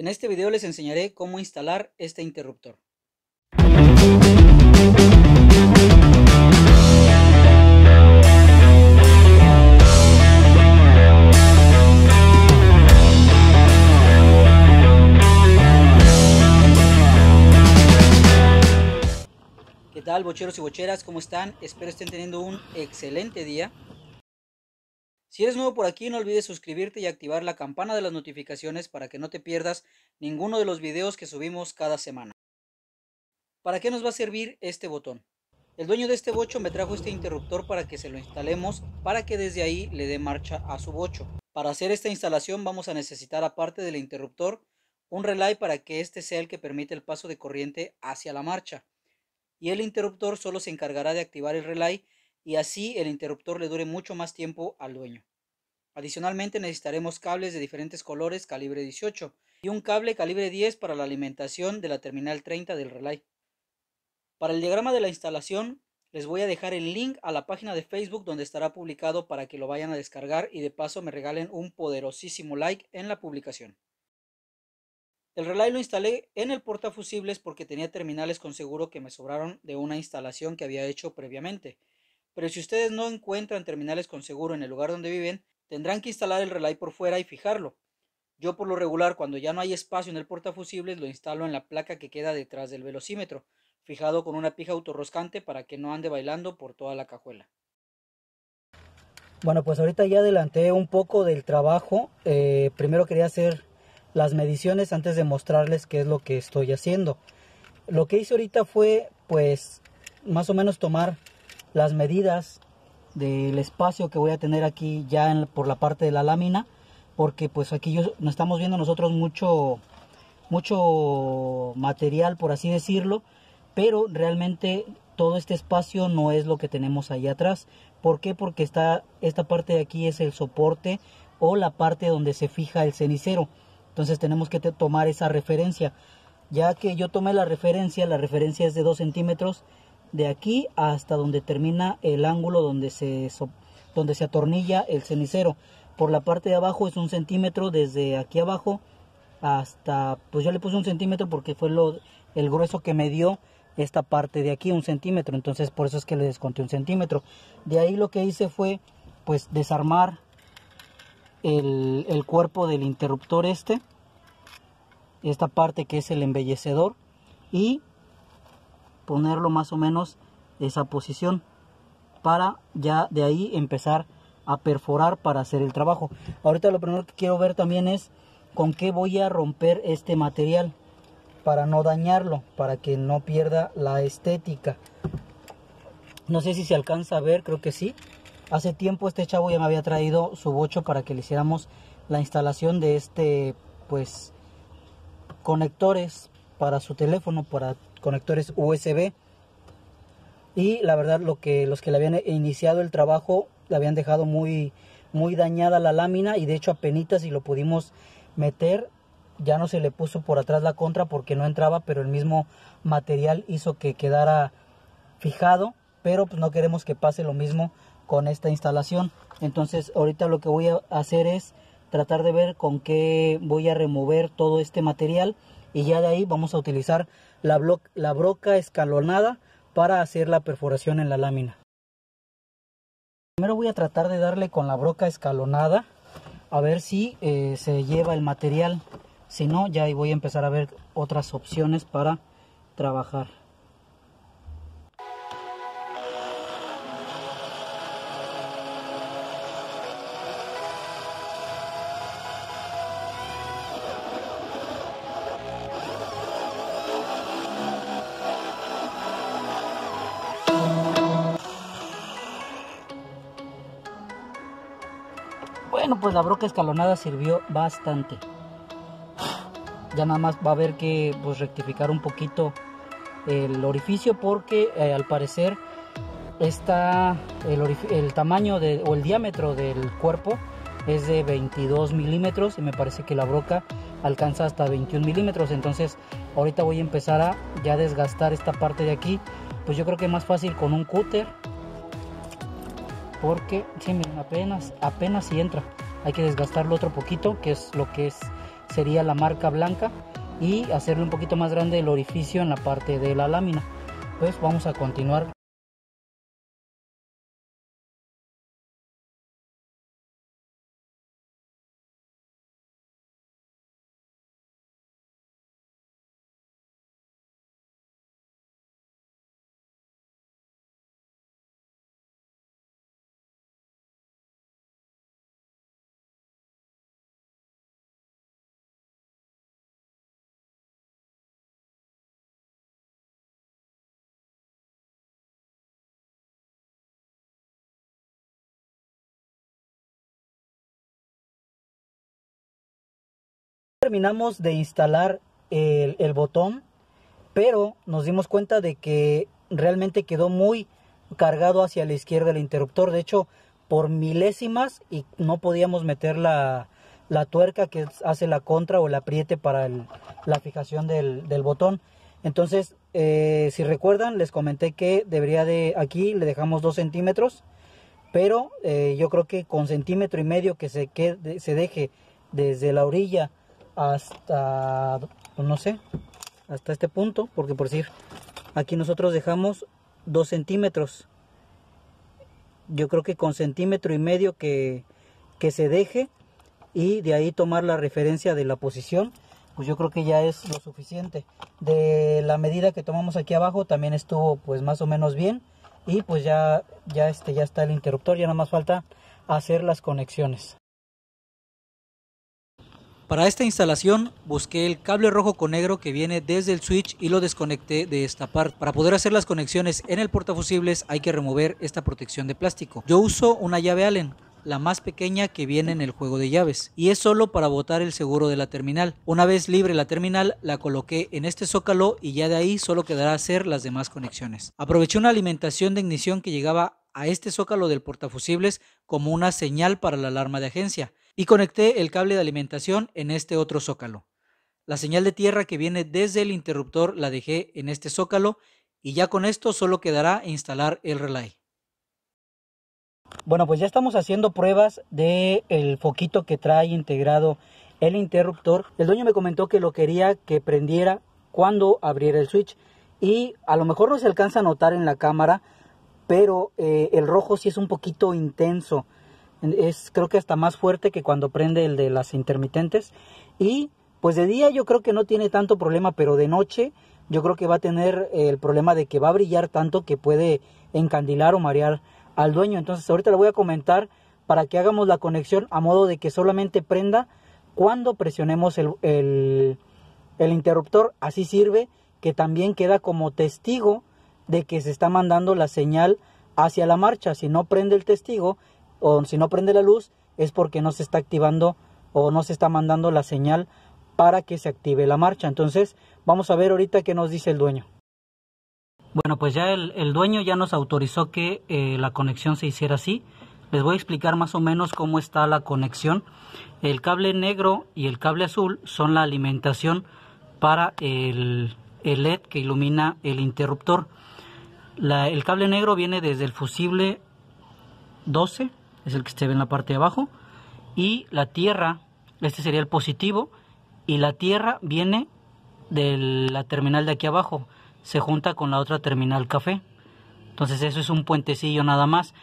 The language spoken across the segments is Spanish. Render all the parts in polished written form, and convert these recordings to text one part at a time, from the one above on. En este video les enseñaré cómo instalar este interruptor. ¿Qué tal, bocheros y bocheras? ¿Cómo están? Espero estén teniendo un excelente día. Si eres nuevo por aquí, no olvides suscribirte y activar la campana de las notificaciones para que no te pierdas ninguno de los videos que subimos cada semana. ¿Para qué nos va a servir este botón? El dueño de este bocho me trajo este interruptor para que se lo instalemos, para que desde ahí le dé marcha a su bocho. Para hacer esta instalación vamos a necesitar, aparte del interruptor, un relay para que este sea el que permite el paso de corriente hacia la marcha. Y el interruptor solo se encargará de activar el relay, y así el interruptor le dure mucho más tiempo al dueño. Adicionalmente necesitaremos cables de diferentes colores calibre 18 y un cable calibre 10 para la alimentación de la terminal 30 del relay. Para el diagrama de la instalación les voy a dejar el link a la página de Facebook donde estará publicado para que lo vayan a descargar y de paso me regalen un poderosísimo like en la publicación. El relay lo instalé en el portafusibles porque tenía terminales con seguro que me sobraron de una instalación que había hecho previamente. Pero si ustedes no encuentran terminales con seguro en el lugar donde viven, tendrán que instalar el relay por fuera y fijarlo. Yo por lo regular, cuando ya no hay espacio en el portafusibles, lo instalo en la placa que queda detrás del velocímetro, fijado con una pija autorroscante para que no ande bailando por toda la cajuela. Bueno, pues ahorita ya adelanté un poco del trabajo. Primero quería hacer las mediciones antes de mostrarles qué es lo que estoy haciendo. Lo que hice ahorita fue, pues, más o menos tomar las medidas del espacio que voy a tener aquí ya por la parte de la lámina, porque pues aquí no estamos viendo nosotros mucho material, por así decirlo, pero realmente todo este espacio no es lo que tenemos ahí atrás. ¿Por qué? Porque esta parte de aquí es el soporte o la parte donde se fija el cenicero. Entonces tenemos que tomar esa referencia. Ya que yo tomé la referencia es de 2 centímetros de aquí hasta donde termina el ángulo donde se atornilla el cenicero. Por la parte de abajo es 1 centímetro desde aquí abajo hasta, pues yo le puse 1 centímetro porque fue el grueso que me dio esta parte de aquí, 1 centímetro. Entonces por eso es que le desconté 1 centímetro. De ahí lo que hice fue, pues, desarmar el cuerpo del interruptor esta parte que es el embellecedor y ponerlo más o menos esa posición para ya de ahí empezar a perforar para hacer el trabajo. Ahorita lo primero que quiero ver también es con qué voy a romper este material para no dañarlo, para que no pierda la estética. No sé si se alcanza a ver, creo que sí. Hace tiempo este chavo ya me había traído su bocho para que le hiciéramos la instalación de pues conectores para su teléfono, para conectores USB, y la verdad los que le habían iniciado el trabajo le habían dejado muy dañada la lámina, y de hecho apenitas si lo pudimos meter. Ya no se le puso por atrás la contra porque no entraba, pero el mismo material hizo que quedara fijado, pero pues no queremos que pase lo mismo con esta instalación. Entonces ahorita lo que voy a hacer es tratar de ver con qué voy a remover todo este material, y ya de ahí vamos a utilizar la broca escalonada para hacer la perforación en la lámina. Primero voy a tratar de darle con la broca escalonada a ver si se lleva el material. Si no, ya ahí voy a empezar a ver otras opciones para trabajar. Bueno, pues la broca escalonada sirvió bastante. Ya nada más va a haber que, pues, rectificar un poquito el orificio, porque al parecer el tamaño o el diámetro del cuerpo es de 22 milímetros y me parece que la broca alcanza hasta 21 milímetros. Entonces ahorita voy a empezar a ya desgastar esta parte de aquí. Pues yo creo que es más fácil con un cúter, porque sí, miren, apenas si entra. Hay que desgastarlo otro poquito, que es lo que es sería la marca blanca, y hacerle un poquito más grande el orificio en la parte de la lámina. Pues vamos a continuar. Terminamos de instalar el botón, pero nos dimos cuenta de que realmente quedó muy cargado hacia la izquierda el interruptor, de hecho por milésimas, y no podíamos meter la tuerca que hace la contra o el apriete para la fijación del botón. Entonces si recuerdan, les comenté que debería de, aquí le dejamos 2 centímetros, pero yo creo que con 1,5 centímetros que se deje desde la orilla hasta, no sé, hasta este punto, porque por decir aquí nosotros dejamos 2 centímetros, yo creo que con 1,5 centímetros que se deje, y de ahí tomar la referencia de la posición, pues yo creo que ya es lo suficiente. De la medida que tomamos aquí abajo también estuvo pues más o menos bien, y pues ya está el interruptor, ya nada más falta hacer las conexiones. Para esta instalación busqué el cable rojo con negro que viene desde el switch y lo desconecté de esta parte. Para poder hacer las conexiones en el portafusibles hay que remover esta protección de plástico. Yo uso una llave Allen, la más pequeña que viene en el juego de llaves, y es solo para botar el seguro de la terminal. Una vez libre la terminal, la coloqué en este zócalo y ya de ahí solo quedará hacer las demás conexiones. Aproveché una alimentación de ignición que llegaba a este zócalo del portafusibles como una señal para la alarma de agencia, y conecté el cable de alimentación en este otro zócalo. La señal de tierra que viene desde el interruptor la dejé en este zócalo, y ya con esto solo quedará instalar el relay. Bueno, pues ya estamos haciendo pruebas del foquito que trae integrado el interruptor. El dueño me comentó que lo quería que prendiera cuando abriera el switch, y a lo mejor no se alcanza a notar en la cámara, pero el rojo sí es un poquito intenso. Es, creo que hasta más fuerte que cuando prende el de las intermitentes. Y pues de día yo creo que no tiene tanto problema, pero de noche yo creo que va a tener el problema de que va a brillar tanto que puede encandilar o marear al dueño. Entonces ahorita le voy a comentar para que hagamos la conexión a modo de que solamente prenda cuando presionemos el interruptor. Así sirve que también queda como testigo de que se está mandando la señal hacia la marcha. Si no prende el testigo, o si no prende la luz, es porque no se está activando o no se está mandando la señal para que se active la marcha. Entonces vamos a ver ahorita qué nos dice el dueño. Bueno, pues ya el dueño ya nos autorizó que la conexión se hiciera así. Les voy a explicar más o menos cómo está la conexión. El cable negro y el cable azul son la alimentación para el LED que ilumina el interruptor. El cable negro viene desde el fusible 12, es el que se ve en la parte de abajo, y la tierra, este sería el positivo, y la tierra viene de la terminal de aquí abajo, se junta con la otra terminal café. Entonces eso es un puentecillo nada más.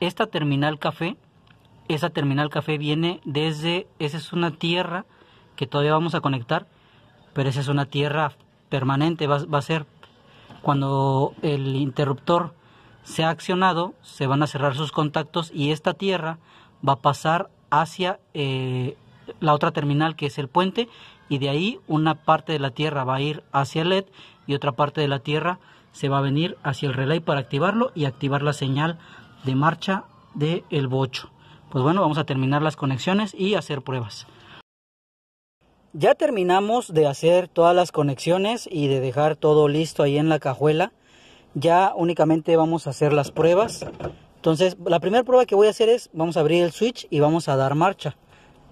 Esta terminal café, esa terminal café viene desde, esa es una tierra que todavía vamos a conectar, pero esa es una tierra permanente, va a ser cuando el interruptor se ha accionado, se van a cerrar sus contactos y esta tierra va a pasar hacia la otra terminal que es el puente, y de ahí una parte de la tierra va a ir hacia el LED y otra parte de la tierra se va a venir hacia el relay para activarlo y activar la señal de marcha del bocho. Pues bueno, vamos a terminar las conexiones y hacer pruebas. Ya terminamos de hacer todas las conexiones y de dejar todo listo ahí en la cajuela. Ya únicamente vamos a hacer las pruebas. Entonces la primera prueba que voy a hacer es, vamos a abrir el switch y vamos a dar marcha,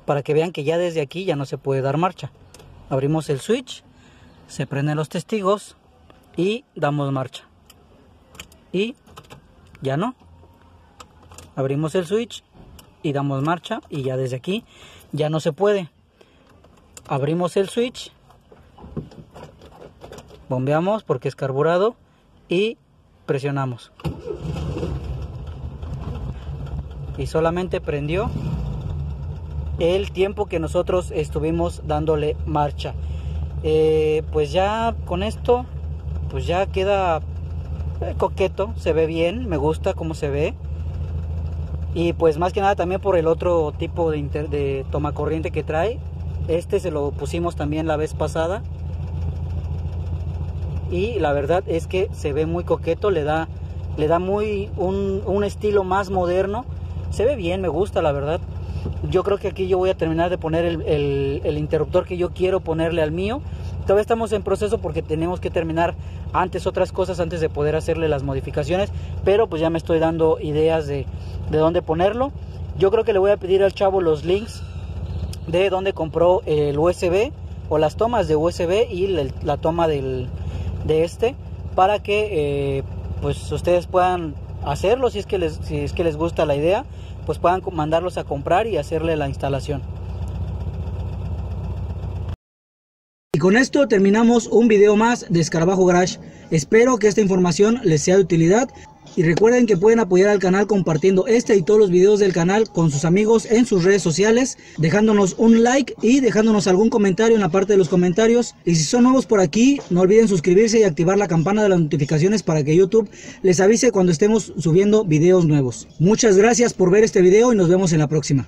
para que vean que ya desde aquí ya no se puede dar marcha. Abrimos el switch, se prenden los testigos y damos marcha, y ya no. Abrimos el switch y damos marcha, y ya desde aquí ya no se puede. abrimos el switch, bombeamos porque es carburado y presionamos. Y solamente prendió el tiempo que nosotros estuvimos dándole marcha. Pues ya con esto, pues ya queda coqueto, se ve bien, me gusta cómo se ve. Y pues más que nada también por el otro tipo de tomacorriente que trae. Este se lo pusimos también la vez pasada. Y la verdad es que se ve muy coqueto, le da muy un estilo más moderno. Se ve bien, me gusta la verdad. Yo creo que aquí yo voy a terminar de poner el interruptor que yo quiero ponerle al mío. Todavía estamos en proceso porque tenemos que terminar antes otras cosas antes de poder hacerle las modificaciones. Pero pues ya me estoy dando ideas de dónde ponerlo. Yo creo que le voy a pedir al chavo los links de dónde compró el USB o las tomas de USB y la toma de este, para que pues ustedes puedan hacerlo, si es que les gusta la idea, pues puedan mandarlos a comprar y hacerle la instalación. Y con esto terminamos un video más de Escarabajo Garage. Espero que esta información les sea de utilidad y recuerden que pueden apoyar al canal compartiendo este y todos los videos del canal con sus amigos en sus redes sociales, dejándonos un like y dejándonos algún comentario en la parte de los comentarios. Y si son nuevos por aquí, no olviden suscribirse y activar la campana de las notificaciones para que YouTube les avise cuando estemos subiendo videos nuevos. Muchas gracias por ver este video y nos vemos en la próxima.